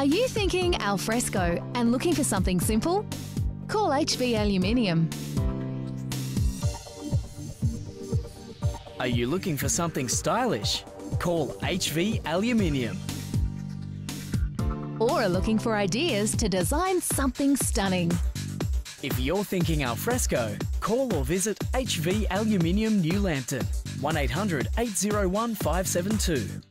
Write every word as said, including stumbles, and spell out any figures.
Are you thinking al fresco and looking for something simple? Call H V Aluminium. Are you looking for something stylish? Call H V Aluminium. Or are looking for ideas to design something stunning? If you're thinking al fresco, call or visit H V Aluminium New Lantern, one eight hundred eight oh one five seven two.